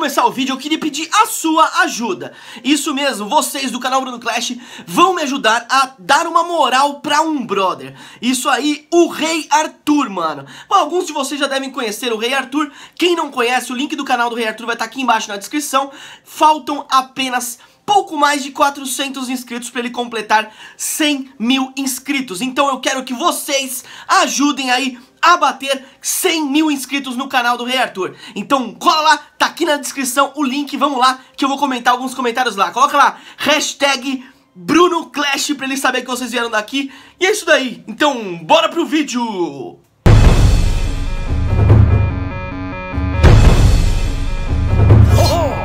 começar o vídeo, eu queria pedir a sua ajuda. Isso mesmo, vocês do canal Bruno Clash vão me ajudar a dar uma moral pra um brother. Isso aí, o Rei Arthur, mano. Bom, alguns de vocês já devem conhecer o Rei Arthur. Quem não conhece, o link do canal do Rei Arthur vai estar aqui embaixo na descrição. Faltam apenas pouco mais de 400 inscritos para ele completar 100 mil inscritos. Então eu quero que vocês ajudem aí a bater 100 mil inscritos no canal do Rei Arthur. Então cola, tá aqui na descrição o link, vamos lá que eu vou comentar alguns comentários lá. Coloca lá, hashtag Bruno Clash pra ele saber que vocês vieram daqui. E é isso daí, então bora pro vídeo!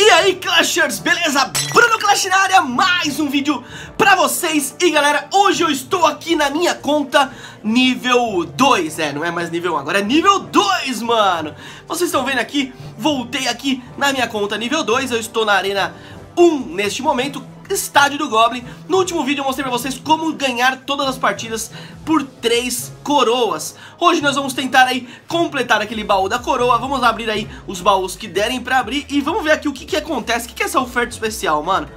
E aí, Clashers, beleza? Bruno Clash na área, mais um vídeo pra vocês. E galera, hoje eu estou aqui na minha conta nível 2, não é mais nível 1, agora é nível 2, mano. Vocês estão vendo aqui, voltei aqui na minha conta nível 2, eu estou na Arena 1 neste momento, Estádio do Goblin. No último vídeo eu mostrei pra vocês como ganhar todas as partidas por 3 coroas. Hoje nós vamos tentar aí completar aquele baú da coroa. Vamos abrir aí os baús que derem pra abrir e vamos ver aqui o que que acontece. O que que é essa oferta especial, mano?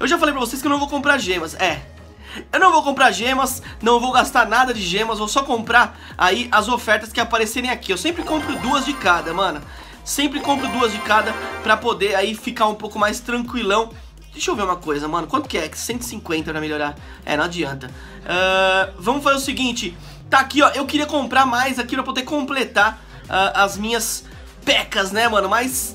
Eu já falei pra vocês que eu não vou comprar gemas, eu não vou comprar gemas, não vou gastar nada de gemas. Vou só comprar aí as ofertas que aparecerem aqui. Eu sempre compro duas de cada, mano. Sempre compro duas de cada pra poder aí ficar um pouco mais tranquilão. Deixa eu ver uma coisa, mano, quanto que é? 150 pra melhorar, não adianta. Vamos fazer o seguinte, tá aqui ó, eu queria comprar mais aqui pra poder completar as minhas pecas, né mano, mas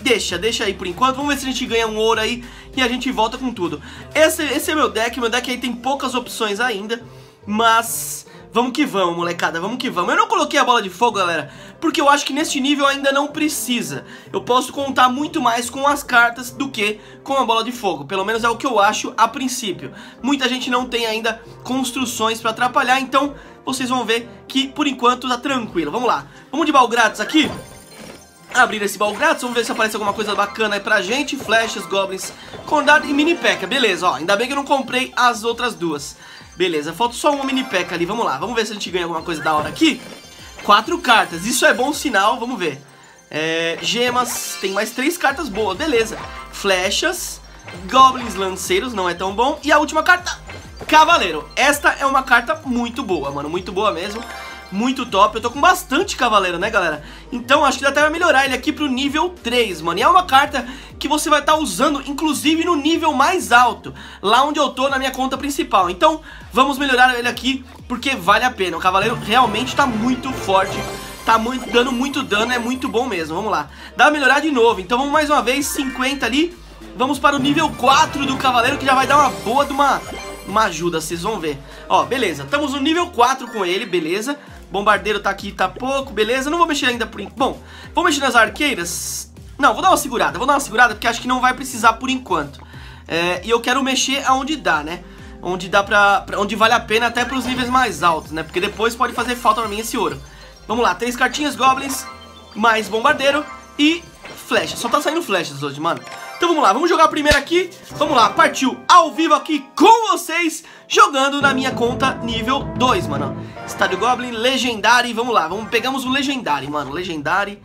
deixa aí por enquanto. Vamos ver se a gente ganha um ouro aí e a gente volta com tudo. Esse é meu deck aí tem poucas opções ainda, mas vamos que vamos, molecada, vamos que vamos. Eu não coloquei a bola de fogo, galera, porque eu acho que neste nível ainda não precisa. Eu posso contar muito mais com as cartas do que com a bola de fogo. Pelo menos é o que eu acho a princípio. Muita gente não tem ainda construções pra atrapalhar, então vocês vão ver que por enquanto tá tranquilo. Vamos lá, vamos de baú grátis aqui. Abrir esse baú grátis, vamos ver se aparece alguma coisa bacana aí pra gente. Flechas, goblins, condado e mini P.E.K.K.A, beleza, ó, ainda bem que eu não comprei as outras duas. Beleza, falta só uma mini P.E.K.K.A ali, vamos lá, vamos ver se a gente ganha alguma coisa da hora aqui. 4 cartas, isso é bom sinal, vamos ver. Gemas, tem mais 3 cartas boas, beleza. Flechas, goblins lanceiros, não é tão bom. E a última carta, cavaleiro. Esta é uma carta muito boa, mano, muito boa mesmo. Muito top, eu tô com bastante cavaleiro, né galera? Então acho que dá até pra melhorar ele aqui pro nível 3, mano. E é uma carta que você vai estar usando, inclusive no nível mais alto, lá onde eu tô na minha conta principal. Então vamos melhorar ele aqui, porque vale a pena. O cavaleiro realmente tá muito forte, tá muito, dando muito dano, é muito bom mesmo. Vamos lá, dá pra melhorar de novo. Então vamos mais uma vez, 50 ali. Vamos para o nível 4 do cavaleiro, que já vai dar uma boa de uma ajuda, vocês vão ver. Ó, beleza, estamos no nível 4 com ele, beleza. Bombardeiro tá aqui, tá pouco, beleza. Não vou mexer ainda por enquanto. Bom, vou mexer nas arqueiras. Não, vou dar uma segurada porque acho que não vai precisar por enquanto. E eu quero mexer aonde dá, né? Onde dá pra onde vale a pena até pros níveis mais altos, né? Porque depois pode fazer falta pra mim esse ouro. Vamos lá, 3 cartinhas, goblins, mais bombardeiro e flecha. Só tá saindo flechas hoje, mano. Então vamos lá, vamos jogar primeiro aqui. Vamos lá, partiu ao vivo aqui com vocês, jogando na minha conta nível 2, mano. Estádio Goblin, Legendary, vamos lá, pegamos o Legendary, mano, Legendary.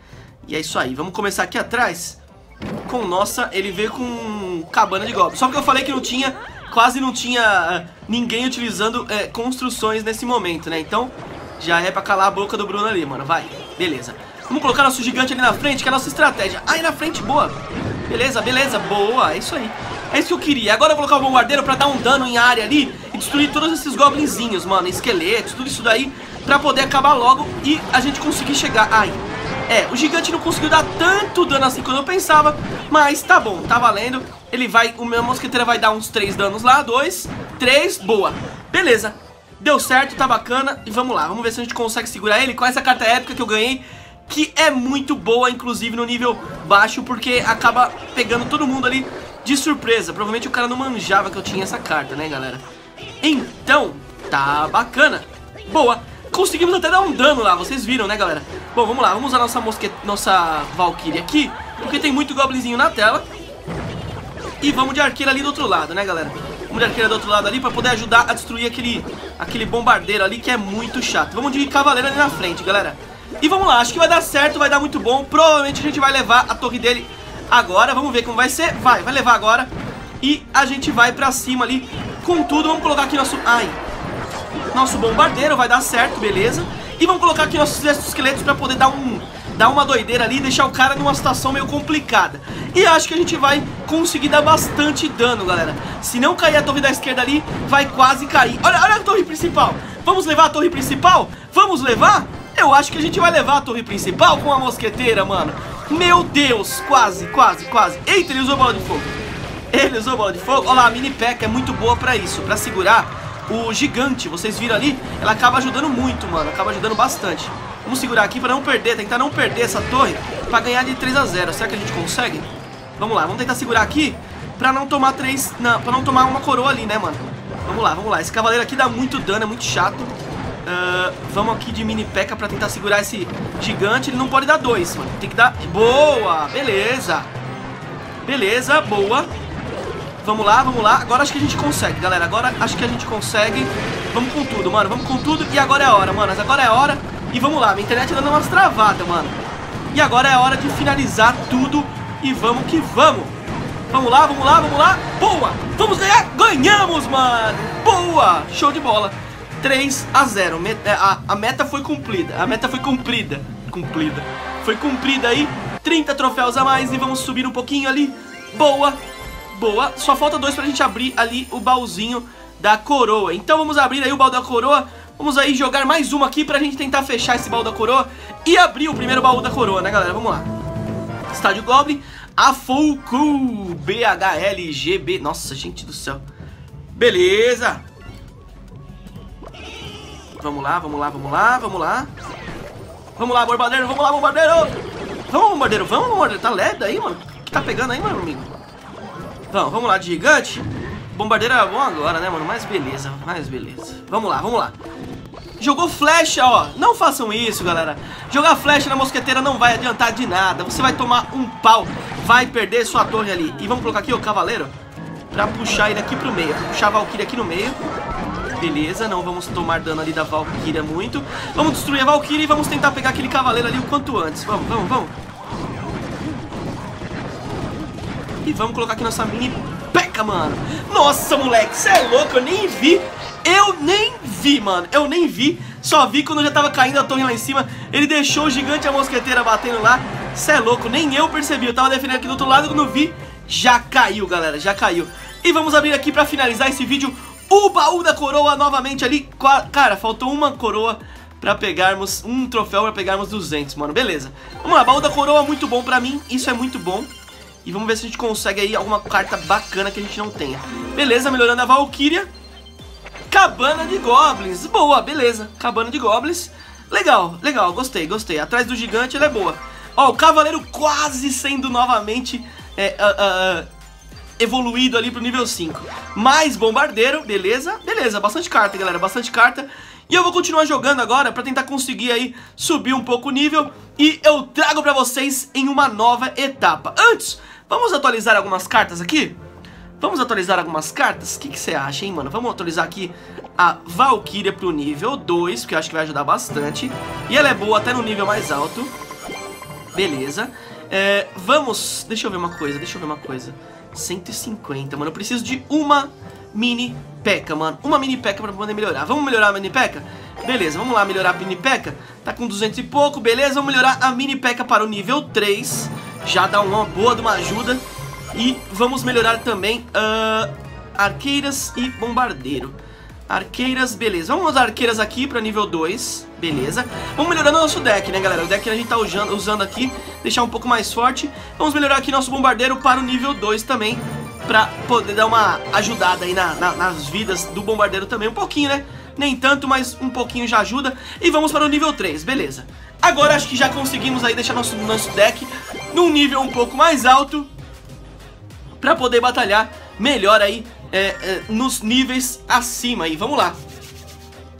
E é isso aí, vamos começar aqui atrás. Com nossa, ele veio com cabana de Goblin. Só porque eu falei que não tinha, quase não tinha ninguém utilizando construções nesse momento, né? Então já é pra calar a boca do Bruno ali, mano, vai, beleza. Vamos colocar nosso gigante ali na frente, que é a nossa estratégia. Aí na frente, boa. Beleza, beleza, boa, é isso aí. É isso que eu queria, agora eu vou colocar o bombardeiro pra dar um dano em área ali e destruir todos esses goblinzinhos, mano, esqueletos, tudo isso daí, pra poder acabar logo e a gente conseguir chegar. Ai, o gigante não conseguiu dar tanto dano assim quando eu pensava, mas tá bom, tá valendo. Ele vai, o meu mosqueteiro vai dar uns 3 danos lá, 2, 3, boa. Beleza, deu certo, tá bacana. E vamos lá, vamos ver se a gente consegue segurar ele com essa carta épica que eu ganhei, que é muito boa, inclusive no nível baixo, porque acaba pegando todo mundo ali de surpresa. Provavelmente o cara não manjava que eu tinha essa carta, né, galera? Então, tá bacana. Boa. Conseguimos até dar um dano lá, vocês viram, né, galera? Bom, vamos lá. Vamos usar nossa Valkyrie aqui, porque tem muito goblinzinho na tela. E vamos de arqueira ali do outro lado, né, galera? Vamos de arqueira do outro lado ali pra poder ajudar a destruir aquele bombardeiro ali, que é muito chato. Vamos de cavaleiro ali na frente, galera. E vamos lá, acho que vai dar certo, vai dar muito bom. Provavelmente a gente vai levar a torre dele agora. Vamos ver como vai ser. Vai levar agora. E a gente vai pra cima ali com tudo. Vamos colocar aqui nosso... Ai. Nosso bombardeiro vai dar certo, beleza. E vamos colocar aqui nossos exoesqueletos pra poder dar uma doideira ali e deixar o cara numa situação meio complicada. E acho que a gente vai conseguir dar bastante dano, galera. Se não cair a torre da esquerda ali, vai quase cair. Olha a torre principal. Vamos levar a torre principal? Vamos levar? Eu acho que a gente vai levar a torre principal com a mosqueteira, mano. Meu Deus, quase. Eita, ele usou bola de fogo. Olha lá, a mini P.E.K.K.A. é muito boa pra isso, pra segurar o gigante. Vocês viram ali? Ela acaba ajudando muito, mano. Acaba ajudando bastante. Vamos segurar aqui pra não perder, tentar não perder essa torre pra ganhar de 3-0. Será que a gente consegue? Vamos lá, vamos tentar segurar aqui pra não tomar pra não tomar uma coroa ali, né, mano? Vamos lá. Esse cavaleiro aqui dá muito dano, é muito chato. Vamos aqui de mini P.E.K.K.A. pra tentar segurar esse gigante. Ele não pode dar dois, mano. Tem que dar... Boa! Beleza, boa. Vamos lá. Agora acho que a gente consegue, galera. Vamos com tudo, mano. E agora é a hora, mano. E vamos lá. Minha internet dando umas travadas, mano. E agora é a hora de finalizar tudo. E vamos que vamos. Vamos lá. Boa! Vamos ganhar! Ganhamos, mano! Boa! Show de bola. 3-0, a meta foi cumprida. Foi cumprida aí, 30 troféus a mais. E vamos subir um pouquinho ali. Boa, só falta 2 pra gente abrir ali o baúzinho da coroa. Então vamos abrir aí o baú da coroa. Vamos aí jogar mais uma aqui pra gente tentar fechar esse baú da coroa e abrir o primeiro baú da coroa, né, galera? Vamos lá. Estádio Goblin, a Folku, BHLGB. Nossa, gente do céu. Beleza. Vamos lá. Vamos lá, bombardeiro. Vamos, bombardeiro. Tá leve aí, mano. O que tá pegando aí, mano, amigo? Então, vamos lá, de gigante. Bombardeiro é bom agora, né, mano? Mas beleza, Vamos lá. Jogou flecha, ó. Não façam isso, galera. Jogar flecha na mosqueteira não vai adiantar de nada. Você vai tomar um pau. Vai perder sua torre ali. E vamos colocar aqui o cavaleiro pra puxar ele aqui pro meio. Puxar a Valkyrie aqui no meio. Beleza, não vamos tomar dano ali da Valkyria muito. Vamos destruir a Valkyria e vamos tentar pegar aquele cavaleiro ali o quanto antes. Vamos. E vamos colocar aqui nossa mini P.E.K.K.A, mano. Nossa, moleque, você é louco, eu nem vi, mano. Só vi quando já tava caindo a torre lá em cima. Ele deixou o gigante e a mosqueteira batendo lá. Você é louco, nem eu percebi. Eu tava defendendo aqui do outro lado, quando vi, já caiu, galera, E vamos abrir aqui pra finalizar esse vídeo o baú da coroa novamente ali. Cara, faltou uma coroa pra pegarmos, um troféu pra pegarmos 200, mano, beleza. Vamos lá, baú da coroa, muito bom pra mim, isso é muito bom. E vamos ver se a gente consegue aí alguma carta bacana que a gente não tenha. Beleza, melhorando a Valkyria. Cabana de Goblins, boa, beleza, cabana de Goblins. Legal, gostei, atrás do gigante ela é boa. Ó, o cavaleiro quase sendo novamente... evoluído ali pro nível 5. Mais bombardeiro, beleza, bastante carta, galera, E eu vou continuar jogando agora pra tentar conseguir aí subir um pouco o nível. E eu trago pra vocês em uma nova etapa. Antes, vamos atualizar algumas cartas aqui? O que você acha, hein, mano? Vamos atualizar aqui a Valkyria pro nível 2, que eu acho que vai ajudar bastante. E ela é boa até no nível mais alto. Beleza. Vamos... Deixa eu ver uma coisa. 150, mano, eu preciso de uma mini P.E.K.K.A, mano. Uma mini P.E.K.K.A pra poder melhorar. Vamos melhorar a mini P.E.K.K.A? Beleza, vamos lá melhorar a mini P.E.K.K.A. Tá com 200 e pouco, beleza. Vamos melhorar a mini P.E.K.K.A para o nível 3. Já dá uma boa de uma ajuda. E vamos melhorar também arqueiras e bombardeiro. Arqueiras, beleza. Vamos usar arqueiras aqui pra nível 2, beleza. Vamos melhorando o nosso deck, né, galera? O deck que a gente tá usando aqui, deixar um pouco mais forte. Vamos melhorar aqui nosso bombardeiro para o nível 2 também, pra poder dar uma ajudada aí nas vidas do bombardeiro também. Um pouquinho, né? Nem tanto, mas um pouquinho já ajuda. E vamos para o nível 3, beleza. Agora acho que já conseguimos aí deixar nosso deck num nível um pouco mais alto, pra poder batalhar melhor aí nos níveis acima aí, vamos lá.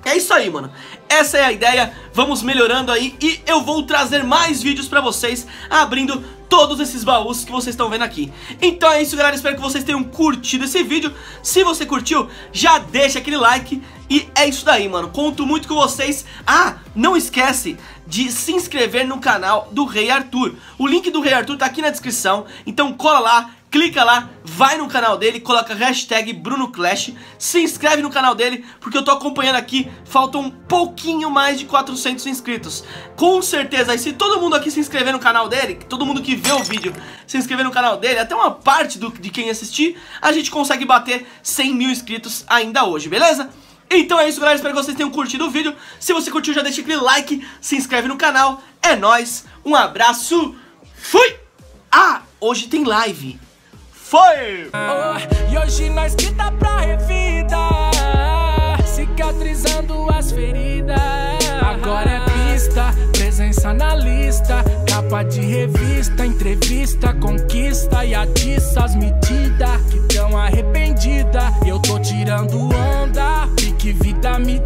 É isso aí, mano. Essa é a ideia, vamos melhorando aí. E eu vou trazer mais vídeos pra vocês abrindo todos esses baús que vocês estão vendo aqui. Então é isso, galera, espero que vocês tenham curtido esse vídeo. Se você curtiu, já deixa aquele like E é isso daí, mano. Conto muito com vocês. Ah, não esquece de se inscrever no canal do Rei Arthur. O link do Rei Arthur tá aqui na descrição. Então cola lá, clica lá, vai no canal dele, coloca hashtag Bruno Clash, se inscreve no canal dele, porque eu tô acompanhando aqui, faltam um pouquinho mais de 400 inscritos. Com certeza, e se todo mundo aqui se inscrever no canal dele, todo mundo que vê o vídeo se inscrever no canal dele, até uma parte de quem assistir, a gente consegue bater 100 mil inscritos ainda hoje, beleza? Então é isso, galera, espero que vocês tenham curtido o vídeo. Se você curtiu, já deixa aquele like, se inscreve no canal, é nóis, um abraço, fui! Ah, hoje tem live. Foi! Oh, e hoje nós que tá pra revida, cicatrizando as feridas. Agora é pista, presença na lista, capa de revista, entrevista, conquista e atiça as medidas que tão arrependida. Eu tô tirando onda, pique vida me